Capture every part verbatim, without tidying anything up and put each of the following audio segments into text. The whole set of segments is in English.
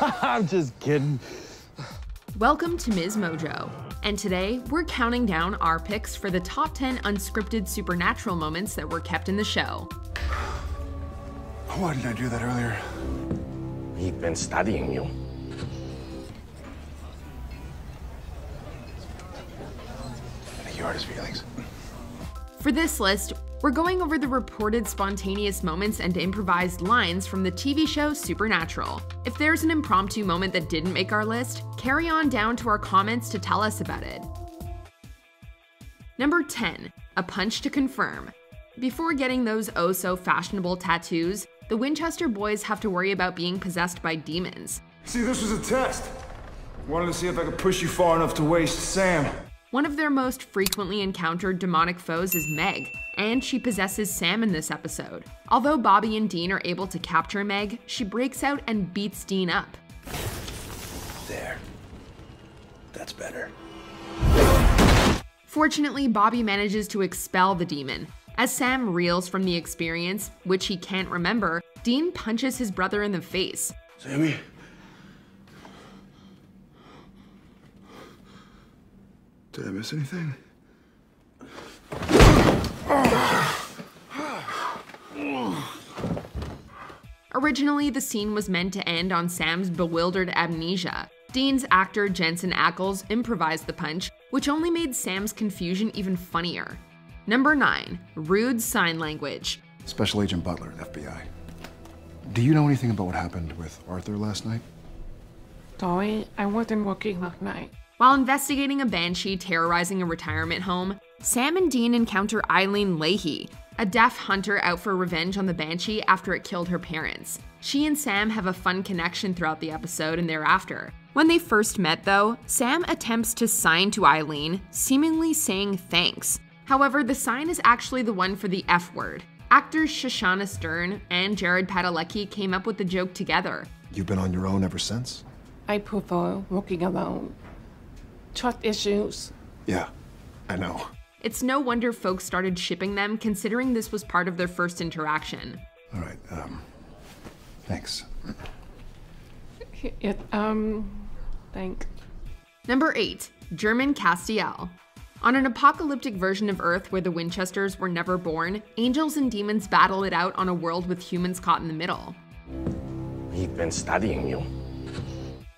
I'm just kidding. Welcome to Miz Mojo. And today, we're counting down our picks for the top ten unscripted supernatural moments that were kept in the show. Why didn't I do that earlier? He'd been studying you. You hurt his feelings. For this list, we're going over the reported spontaneous moments and improvised lines from the T V show Supernatural. If there's an impromptu moment that didn't make our list, carry on down to our comments to tell us about it. Number ten. A punch to confirm. Before getting those oh-so-fashionable tattoos, the Winchester boys have to worry about being possessed by demons. See, this was a test. Wanted to see if I could push you far enough to waste Sam. One of their most frequently encountered demonic foes is Meg, and she possesses Sam in this episode. Although Bobby and Dean are able to capture Meg, she breaks out and beats Dean up. There. That's better. Fortunately, Bobby manages to expel the demon. As Sam reels from the experience, which he can't remember, Dean punches his brother in the face. Sammy? Did I miss anything? Originally, the scene was meant to end on Sam's bewildered amnesia. Dean's actor Jensen Ackles improvised the punch, which only made Sam's confusion even funnier. Number nine. Rude sign language. Special Agent Butler, F B I. Do you know anything about what happened with Arthur last night? Sorry, I wasn't working last night. While investigating a banshee terrorizing a retirement home, Sam and Dean encounter Eileen Leahy, a deaf hunter out for revenge on the banshee after it killed her parents. She and Sam have a fun connection throughout the episode and thereafter. When they first met, though, Sam attempts to sign to Eileen, seemingly saying thanks. However, the sign is actually the one for the F word. Actors Shoshana Stern and Jared Padalecki came up with the joke together. You've been on your own ever since? I prefer working alone. Trust issues. Yeah, I know. It's no wonder folks started shipping them, considering this was part of their first interaction. All right, um, thanks. It, um, thanks. Number eight, German Castiel. On an apocalyptic version of Earth where the Winchesters were never born, angels and demons battle it out on a world with humans caught in the middle. He'd been studying you.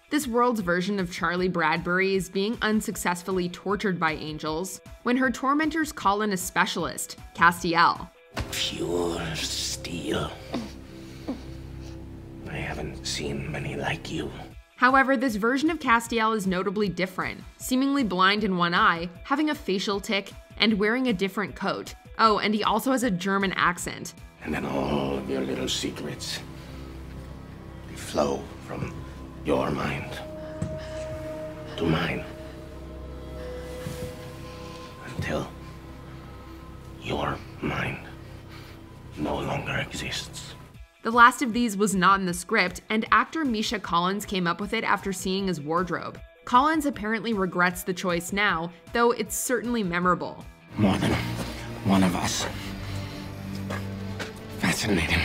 This world's version of Charlie Bradbury is being unsuccessfully tortured by angels when her tormentors call in a specialist, Castiel. Pure steel. I haven't seen many like you. However, this version of Castiel is notably different, seemingly blind in one eye, having a facial tic, and wearing a different coat. Oh, and he also has a German accent. And then all of your little secrets, they flow from your mind to mine, until your mind no longer exists. The last of these was not in the script, and actor Misha Collins came up with it after seeing his wardrobe. Collins apparently regrets the choice now, though it's certainly memorable. More than one of us. Fascinating.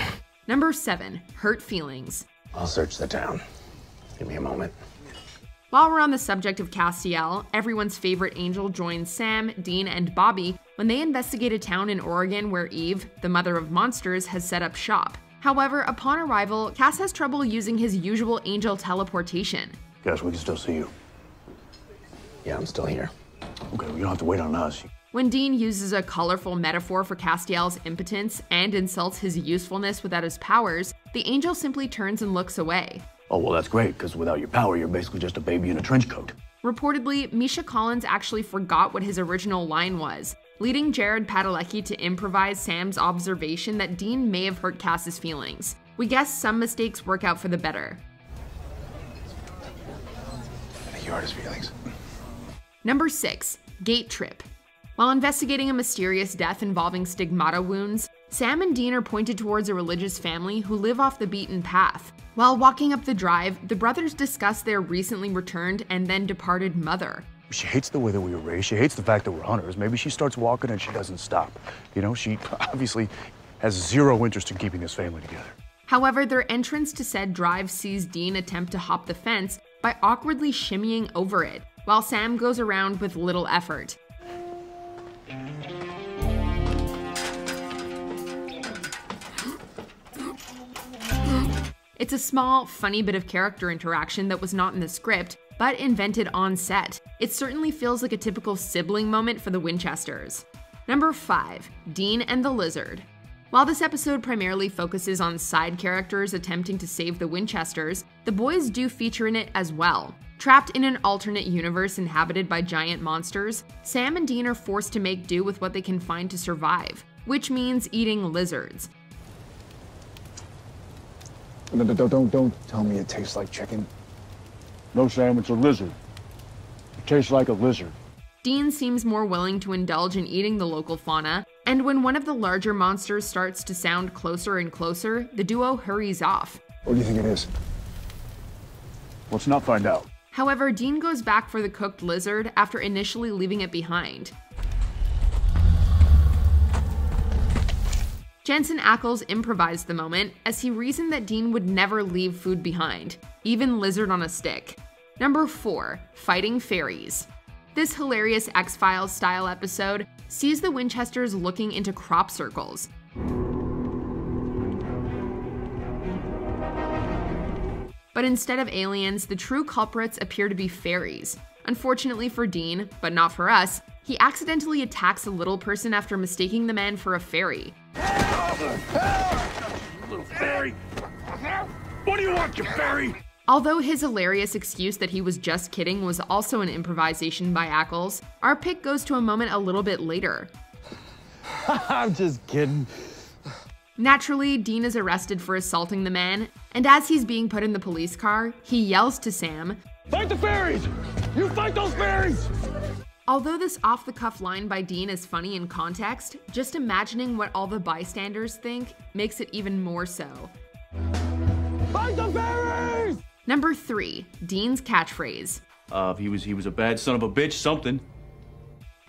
Number seven, hurt feelings. I'll search the town. Give me a moment. While we're on the subject of Castiel, everyone's favorite angel joins Sam, Dean, and Bobby when they investigate a town in Oregon where Eve, the mother of monsters, has set up shop. However, upon arrival, Cass has trouble using his usual angel teleportation. Guys, we can still see you. Yeah, I'm still here. Okay, well, you don't have to wait on us. When Dean uses a colorful metaphor for Castiel's impotence and insults his usefulness without his powers, the angel simply turns and looks away. Oh, well, that's great, because without your power, you're basically just a baby in a trench coat. Reportedly, Misha Collins actually forgot what his original line was, leading Jared Padalecki to improvise Sam's observation that Dean may have hurt Cass's feelings. We guess some mistakes work out for the better. You hurt his feelings. Number six, gate trip. While investigating a mysterious death involving stigmata wounds, Sam and Dean are pointed towards a religious family who live off the beaten path. While walking up the drive, the brothers discuss their recently returned and then departed mother. She hates the way that we were raised. She hates the fact that we're hunters. Maybe she starts walking and she doesn't stop. You know, she obviously has zero interest in keeping this family together. However, their entrance to said drive sees Dean attempt to hop the fence by awkwardly shimmying over it, while Sam goes around with little effort. It's a small, funny bit of character interaction that was not in the script, but invented on set. It certainly feels like a typical sibling moment for the Winchesters. Number five, Dean and the Lizard. While this episode primarily focuses on side characters attempting to save the Winchesters, the boys do feature in it as well. Trapped in an alternate universe inhabited by giant monsters, Sam and Dean are forced to make do with what they can find to survive, which means eating lizards. Don't, don't, don't tell me it tastes like chicken. No, Sam, it's a lizard. It tastes like a lizard. Dean seems more willing to indulge in eating the local fauna, and when one of the larger monsters starts to sound closer and closer, the duo hurries off. What do you think it is? Let's not find out. However, Dean goes back for the cooked lizard after initially leaving it behind. Jensen Ackles improvised the moment, as he reasoned that Dean would never leave food behind, even lizard on a stick. Number four, Fighting Fairies. This hilarious X-Files style episode sees the Winchesters looking into crop circles. But instead of aliens, the true culprits appear to be fairies. Unfortunately for Dean, but not for us, he accidentally attacks a little person after mistaking the man for a fairy. Help! Help! You little fairy! What do you want, you fairy? Although his hilarious excuse that he was just kidding was also an improvisation by Ackles, our pick goes to a moment a little bit later. I'm just kidding. Naturally, Dean is arrested for assaulting the man, and as he's being put in the police car, he yells to Sam, "Fight the fairies! You fight those fairies!" Although this off-the-cuff line by Dean is funny in context, just imagining what all the bystanders think makes it even more so. Fight the fairies! Number three, Dean's catchphrase. Uh, he was, he was a bad son of a bitch, something.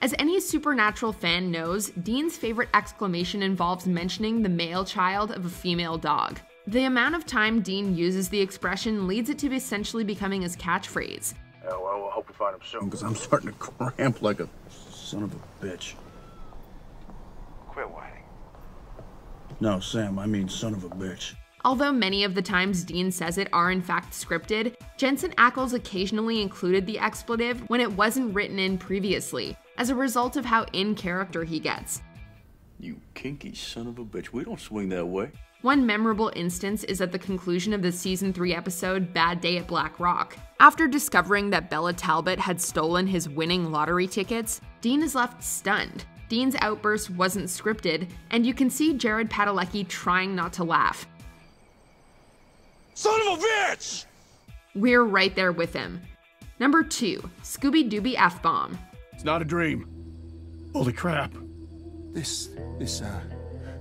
As any Supernatural fan knows, Dean's favorite exclamation involves mentioning the male child of a female dog. The amount of time Dean uses the expression leads it to essentially becoming his catchphrase. Yeah, well, I hope we find him soon, because I'm starting to cramp like a son of a bitch. Quit whining. No, Sam, I mean son of a bitch. Although many of the times Dean says it are in fact scripted, Jensen Ackles occasionally included the expletive when it wasn't written in previously, as a result of how in character he gets. You kinky son of a bitch, we don't swing that way. One memorable instance is at the conclusion of the season three episode, Bad Day at Black Rock. After discovering that Bella Talbot had stolen his winning lottery tickets, Dean is left stunned. Dean's outburst wasn't scripted, and you can see Jared Padalecki trying not to laugh. Son of a bitch! We're right there with him. Number two, Scooby-Dooby F-Bomb. It's not a dream. Holy crap. This, this, uh...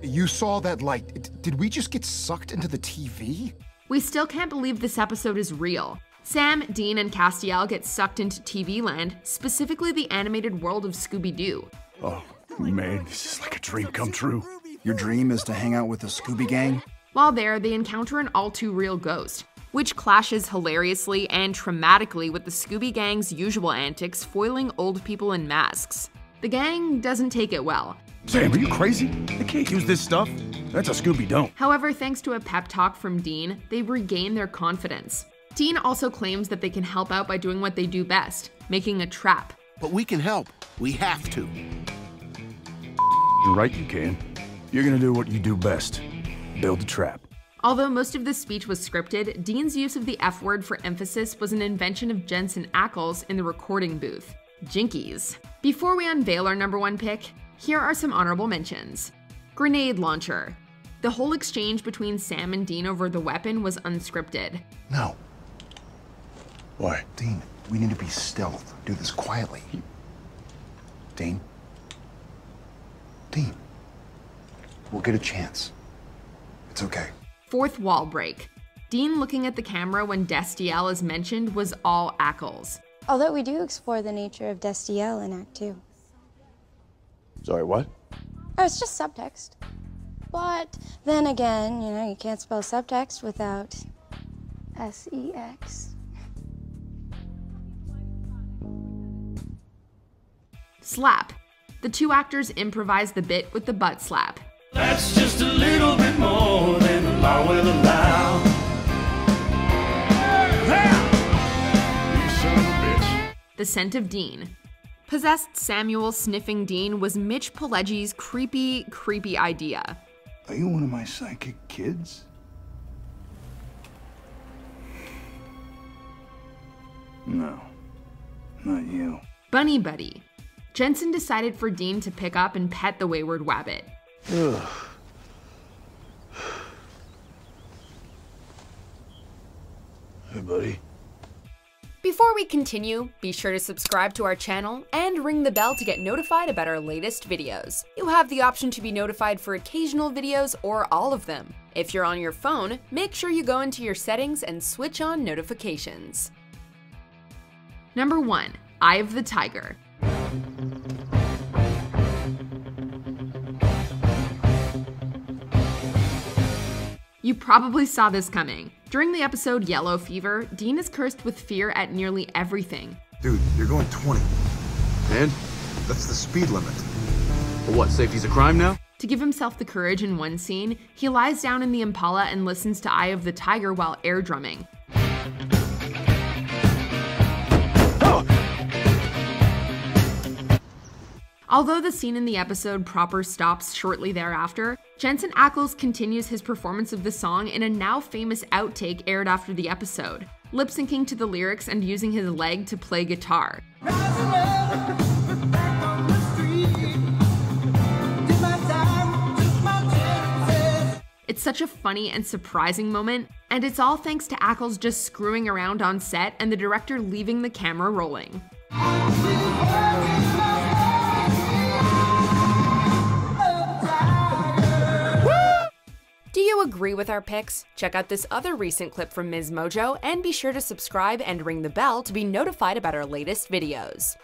You saw that light. Did we just get sucked into the T V? We still can't believe this episode is real. Sam, Dean, and Castiel get sucked into T V land, specifically the animated world of Scooby-Doo. Oh, man, this is like a dream come true. Your dream is to hang out with the Scooby gang? While there, they encounter an all-too-real ghost, which clashes hilariously and traumatically with the Scooby gang's usual antics foiling old people in masks. The gang doesn't take it well. Sam, are you crazy? They can't use this stuff. That's a Scooby-Doo. However, thanks to a pep talk from Dean, they regain their confidence. Dean also claims that they can help out by doing what they do best, making a trap. But we can help. We have to. You're right, you can. You're gonna do what you do best. Build a trap. Although most of this speech was scripted, Dean's use of the F word for emphasis was an invention of Jensen Ackles in the recording booth. Jinkies. Before we unveil our number one pick, here are some honorable mentions. Grenade launcher. The whole exchange between Sam and Dean over the weapon was unscripted. No. Why? Dean, we need to be stealth. Do this quietly. Dean? Dean. We'll get a chance. It's okay. Fourth wall break. Dean looking at the camera when Destiel is mentioned was all Ackles. Although we do explore the nature of Destiel in Act two. Sorry, what? Oh, it's just subtext. But then again, you know, you can't spell subtext without S E X. Slap. The two actors improvise the bit with the butt slap. That's just a little bit more than the law will allow. Yeah. You son of a bitch. The scent of Dean. Possessed Samuel sniffing Dean was Mitch Pileggi's creepy, creepy idea. Are you one of my psychic kids? No, not you. Bunny Buddy. Jensen decided for Dean to pick up and pet the wayward wabbit. Ugh. Hey, buddy. Before we continue, be sure to subscribe to our channel and ring the bell to get notified about our latest videos. You have the option to be notified for occasional videos or all of them. If you're on your phone, make sure you go into your settings and switch on notifications. Number one, Eye of the Tiger. You probably saw this coming. During the episode Yellow Fever, Dean is cursed with fear at nearly everything. Dude, you're going twenty. And? That's the speed limit. What, safety's a crime now? To give himself the courage in one scene, he lies down in the Impala and listens to Eye of the Tiger while air drumming. Although the scene in the episode proper stops shortly thereafter, Jensen Ackles continues his performance of the song in a now-famous outtake aired after the episode, lip-syncing to the lyrics and using his leg to play guitar. It's such a funny and surprising moment, and it's all thanks to Ackles just screwing around on set and the director leaving the camera rolling. Do you agree with our picks? Check out this other recent clip from Miz Mojo and be sure to subscribe and ring the bell to be notified about our latest videos.